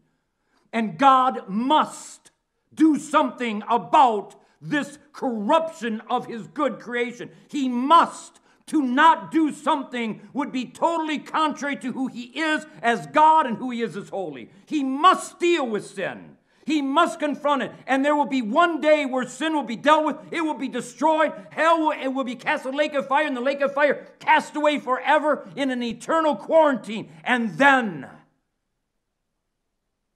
And God must do something about this corruption of his good creation. He must. To not do something would be totally contrary to who he is as God and who he is as holy. He must deal with sin. He must confront it. And there will be one day where sin will be dealt with. It will be destroyed. Hell will, it will be cast in the lake of fire, and the lake of fire cast away forever in an eternal quarantine. And then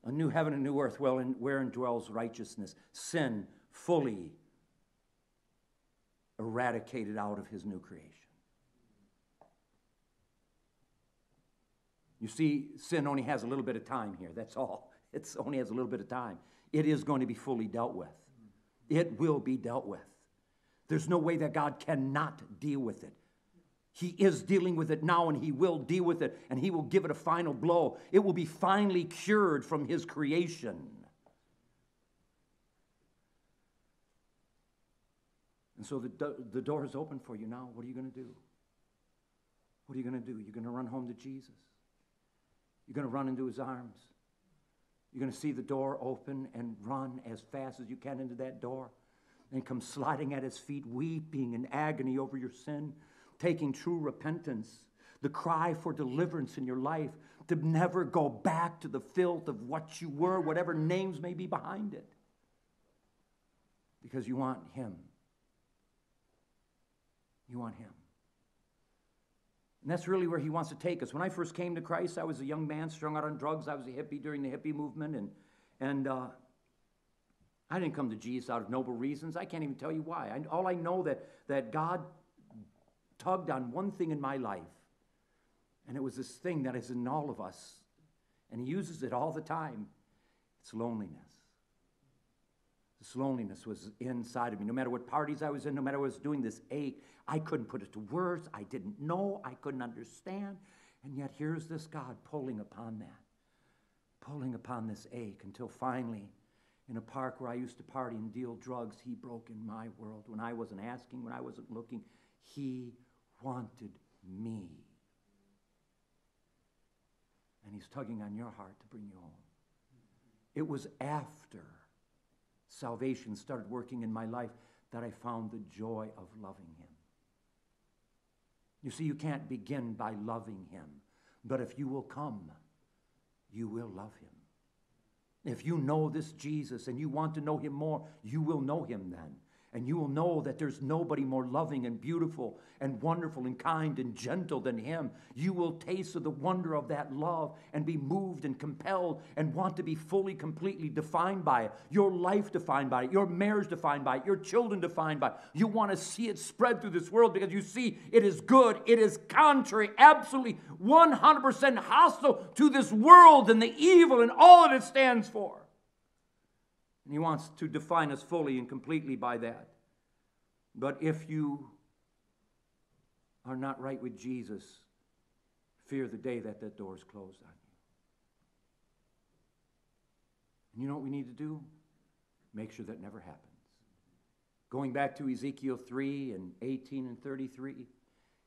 a new heaven and new earth wherein dwells righteousness. Sin fully eradicated out of his new creation. You see, sin only has a little bit of time here. That's all. It only has a little bit of time. It is going to be fully dealt with. It will be dealt with. There's no way that God cannot deal with it. He is dealing with it now, and he will deal with it, and he will give it a final blow. It will be finally cured from his creation. And so the, do- the door is open for you now. What are you going to do? What are you going to do? You're going to run home to Jesus. You're going to run into his arms. You're going to see the door open and run as fast as you can into that door and come sliding at his feet, weeping in agony over your sin, taking true repentance, the cry for deliverance in your life, to never go back to the filth of what you were, whatever names may be behind it, because you want him. You want him. And that's really where he wants to take us. When I first came to Christ, I was a young man strung out on drugs. I was a hippie during the hippie movement, and, and uh, I didn't come to Jesus out of noble reasons. I can't even tell you why. I, all I know that that God tugged on one thing in my life, and it was this thing that is in all of us, and he uses it all the time. It's loneliness. This loneliness was inside of me. No matter what parties I was in, no matter what I was doing, this ache, I couldn't put it to words. I didn't know. I couldn't understand. And yet here's this God pulling upon that, pulling upon this ache, until finally, in a park where I used to party and deal drugs, he broke in my world when I wasn't asking, when I wasn't looking. He wanted me. And he's tugging on your heart to bring you home. It was after salvation started working in my life that I found the joy of loving him. You see, you can't begin by loving him, but if you will come, you will love him. If you know this Jesus and you want to know him more, you will know him then. and you will know that there's nobody more loving and beautiful and wonderful and kind and gentle than him. You will taste of the wonder of that love and be moved and compelled and want to be fully, completely defined by it. Your life defined by it. Your marriage defined by it. Your children defined by it. You want to see it spread through this world because you see it is good. It is contrary, absolutely one hundred percent hostile to this world and the evil and all that it stands for. And he wants to define us fully and completely by that. But if you are not right with Jesus, fear the day that that door is closed on you. And you know what we need to do? Make sure that never happens. Going back to Ezekiel three and eighteen and thirty-three,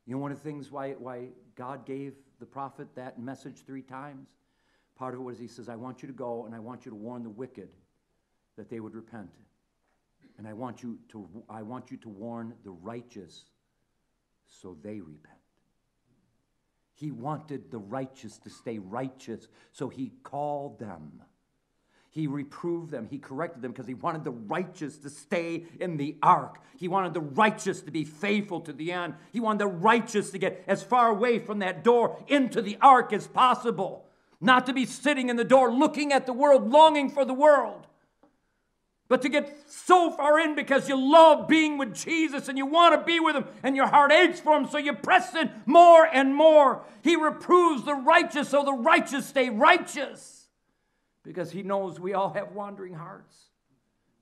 you know one of the things why, why God gave the prophet that message three times? Part of it was he says, I want you to go and I want you to warn the wicked that they would repent. And I want you to I want you to warn the righteous so they repent. He wanted the righteous to stay righteous, so he called them. He reproved them. He corrected them because he wanted the righteous to stay in the ark. He wanted the righteous to be faithful to the end. He wanted the righteous to get as far away from that door into the ark as possible. Not to be sitting in the door looking at the world, longing for the world. But to get so far in because you love being with Jesus and you want to be with him and your heart aches for him, so you press in more and more. He reproves the righteous so the righteous stay righteous because he knows we all have wandering hearts.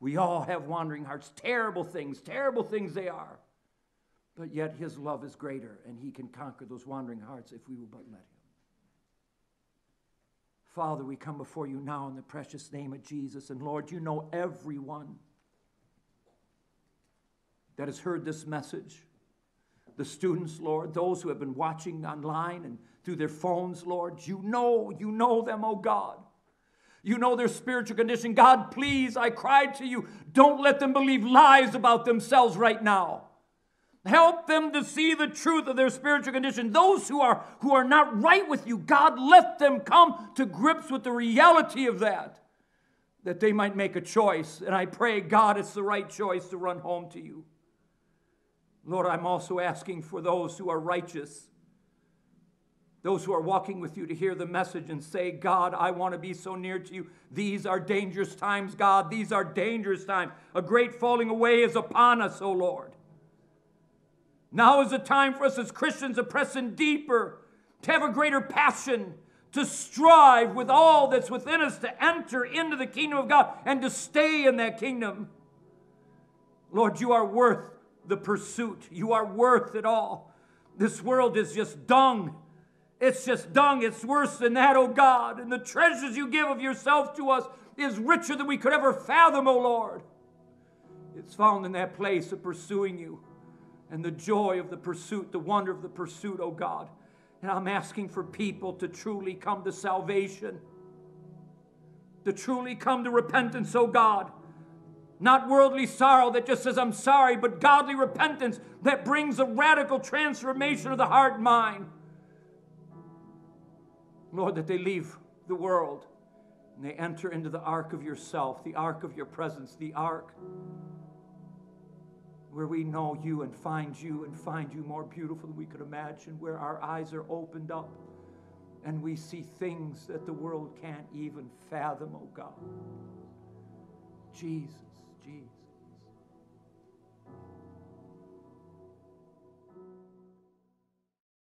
We all have wandering hearts, terrible things, terrible things they are. But yet his love is greater and he can conquer those wandering hearts if we will but let him. Father, we come before you now in the precious name of Jesus. And Lord, you know everyone that has heard this message. The students, Lord, those who have been watching online and through their phones, Lord, you know, you know them, oh God. You know their spiritual condition. God, please, I cry to you, don't let them believe lies about themselves right now. Help them to see the truth of their spiritual condition. Those who are, who are not right with you, God, let them come to grips with the reality of that, that they might make a choice. And I pray, God, it's the right choice to run home to you. Lord, I'm also asking for those who are righteous, those who are walking with you, to hear the message and say, God, I want to be so near to you. These are dangerous times, God. These are dangerous times. A great falling away is upon us, O Lord. Now is the time for us as Christians to press in deeper, to have a greater passion, to strive with all that's within us to enter into the kingdom of God and to stay in that kingdom. Lord, you are worth the pursuit. You are worth it all. This world is just dung. It's just dung. It's worse than that, oh God. And the treasures you give of yourself to us is richer than we could ever fathom, oh Lord. It's found in that place of pursuing you. And the joy of the pursuit, the wonder of the pursuit, oh God. And I'm asking for people to truly come to salvation, to truly come to repentance, oh God. Not worldly sorrow that just says, I'm sorry, but godly repentance that brings a radical transformation of the heart and mind. Lord, that they leave the world and they enter into the ark of yourself, the ark of your presence, the ark where we know you and find you and find you more beautiful than we could imagine, where our eyes are opened up and we see things that the world can't even fathom, oh God. Jesus.